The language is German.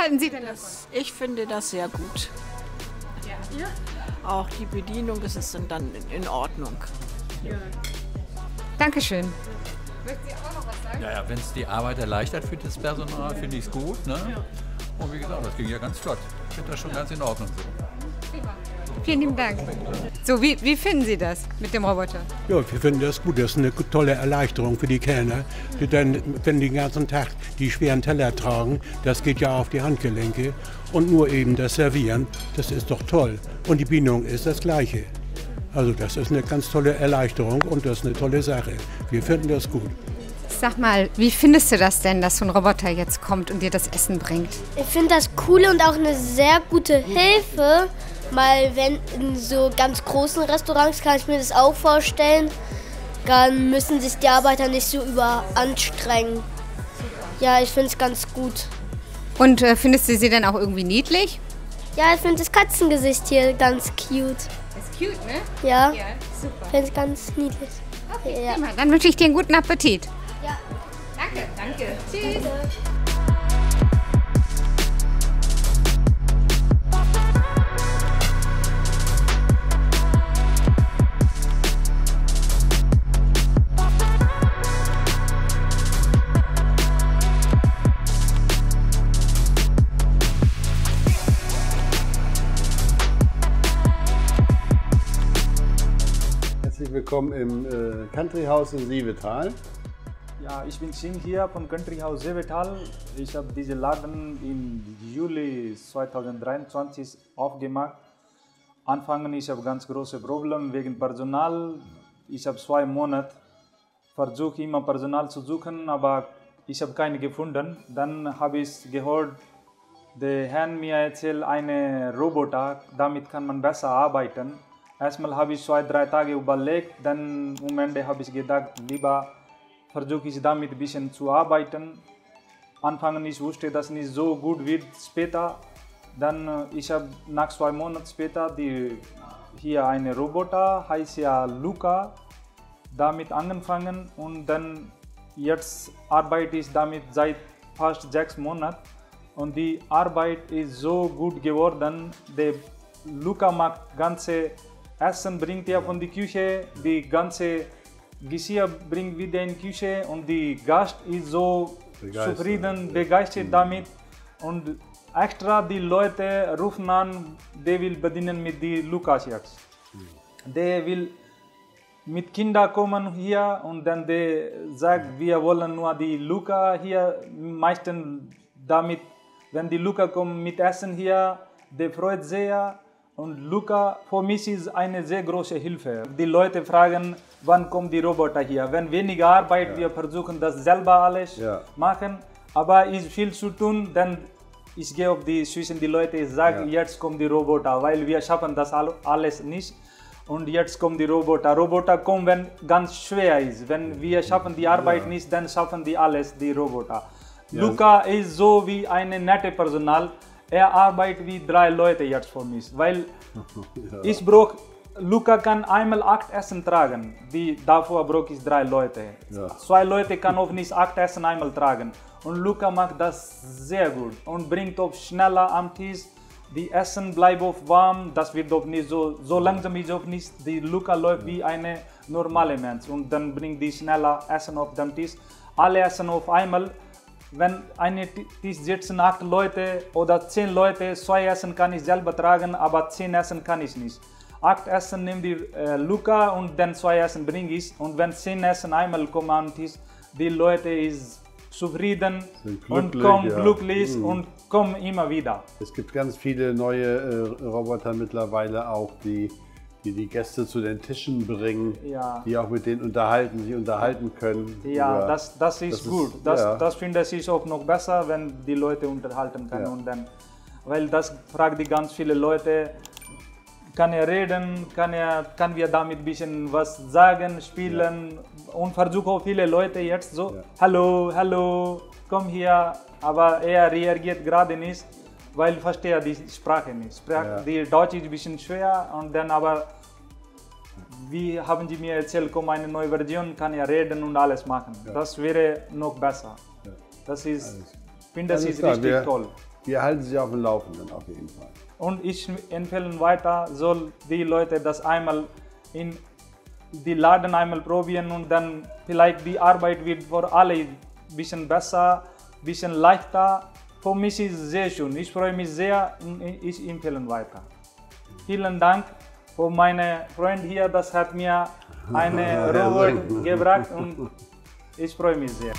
halten Sie denn davon? Ich finde das sehr gut. Ja. Auch die Bedienung ist es dann in Ordnung. Ja. Dankeschön. Möchten Sie auch noch was sagen? Ja, wenn es die Arbeit erleichtert für das Personal, finde ich es gut. Ne? Ja. Und wie gesagt, das ging ja ganz flott. Ich finde das schon ganz in Ordnung so. Prima. Vielen lieben Dank. So, wie finden Sie das mit dem Roboter? Ja, wir finden das gut. Das ist eine tolle Erleichterung für die Kellner, die dann, wenn die den ganzen Tag die schweren Teller tragen, das geht ja auf die Handgelenke. Und nur eben das Servieren, das ist doch toll. Und die Bedienung ist das Gleiche. Also das ist eine ganz tolle Erleichterung und das ist eine tolle Sache. Wir finden das gut. Sag mal, wie findest du das denn, dass so ein Roboter jetzt kommt und dir das Essen bringt? Ich finde das cool und auch eine sehr gute Hilfe. Mal wenn in so ganz großen Restaurants kann ich mir das auch vorstellen. Dann müssen sich die Arbeiter nicht so überanstrengen. Ja, ich finde es ganz gut. Und findest du sie denn auch irgendwie niedlich? Ja, ich finde das Katzengesicht hier ganz cute. Ist cute, ne? Ja, ja, super. Ich finde es ganz niedlich. Okay, ja. Dann wünsche ich dir einen guten Appetit. Ja. Danke, danke. Tschüss. Danke. Willkommen im Country House in Seevetal. Ja, ich bin Singh hier vom Country House Seevetal. Ich habe diesen Laden im Juli 2023 aufgemacht. Anfangen ich habe ganz große Probleme wegen Personal. Ich habe 2 Monate versucht immer Personal zu suchen, aber ich habe keine gefunden. Dann habe ich gehört, der Herr mir erzählt, einen Roboter, damit kann man besser arbeiten. Erstmal habe ich 2, 3 Tage überlegt, dann am Ende habe ich gedacht, lieber versuche ich damit ein bisschen zu arbeiten. Anfangen ich wusste, dass nicht so gut wird später. Dann ich habe nach 2 Monaten später hier einen Roboter, heißt ja Luca, damit angefangen und dann jetzt arbeite ich damit seit fast 6 Monaten und die Arbeit ist so gut geworden. Der Luca macht ganze Essen bringt er von der Küche, die ganze Geschirr bringt wieder in die Küche und der Gast ist so zufrieden, begeistert damit. Und extra die Leute rufen an, der will bedienen mit dem Lukas jetzt. Der will mit Kindern kommen hier und dann der sagt, wir wollen nur die Luca hier. Meistens damit, wenn die Luca kommt mit Essen hier, der freut sehr. Und Luca, für mich ist eine sehr große Hilfe. Die Leute fragen, wann kommt die Roboter hier? Wenn weniger Arbeit, wir versuchen das selber alles machen. Aber es ist viel zu tun, dann ich gehe auf die zwischen die Leute, ich sage, jetzt kommen die Roboter, weil wir schaffen das alles nicht. Und jetzt kommen die Roboter. Roboter kommen, wenn ganz schwer ist. Wenn wir schaffen die Arbeit nicht, dann schaffen die alles, die Roboter. Ja. Luca ist so wie eine nette Personal. Er arbeitet wie 3 Leute jetzt für mich, weil ich brauche, Luca kann einmal 8 Essen tragen, davor brauche ich 3 Leute. Ja. 2 Leute kann auch nicht 8 Essen einmal tragen und Luca macht das sehr gut und bringt auch schneller am Tisch, die Essen bleibt auch warm, das wird auch nicht so langsam ist auch nicht, die Luca läuft wie ein normaler Mensch und dann bringt die schneller Essen auf den Tisch, alle Essen auf einmal. Wenn eine Tisch sitzen 8 Leute oder 10 Leute, 2 Essen kann ich selber tragen, aber 10 Essen kann ich nicht. 8 Essen nimmt die Luca und dann 2 Essen bringe ich. Und wenn 10 Essen einmal kommen am Tisch, die Leute ist zufrieden und kommen glücklich und kommen immer wieder. Es gibt ganz viele neue Roboter mittlerweile auch, die Gäste zu den Tischen bringen, die auch mit denen sich unterhalten können. Ja, das ist gut. Das finde ich auch noch besser, wenn die Leute unterhalten können. Ja. Und dann, weil das fragen die ganz viele Leute, kann er reden, kann wir damit ein bisschen was sagen, spielen und versuche auch viele Leute jetzt so, hallo, komm hier, aber er reagiert gerade nicht. Weil verstehe er die Sprache nicht. Die Deutsch ist ein bisschen schwer und dann aber, wie haben sie mir erzählt, kommt eine neue Version, kann er reden und alles machen. Ja. Das wäre noch besser. Ja. Das ist, finde ich, richtig toll. Wir halten sich auf dem Laufenden auf jeden Fall. Und ich empfehle weiter, soll die Leute das einmal in die Laden einmal probieren und dann vielleicht die Arbeit wird für alle ein bisschen besser, ein bisschen leichter. Für mich ist es sehr schön. Ich freue mich sehr und ich empfehle weiter. Vielen Dank für meine Freund hier, das hat mir eine Robot gebracht und ich freue mich sehr.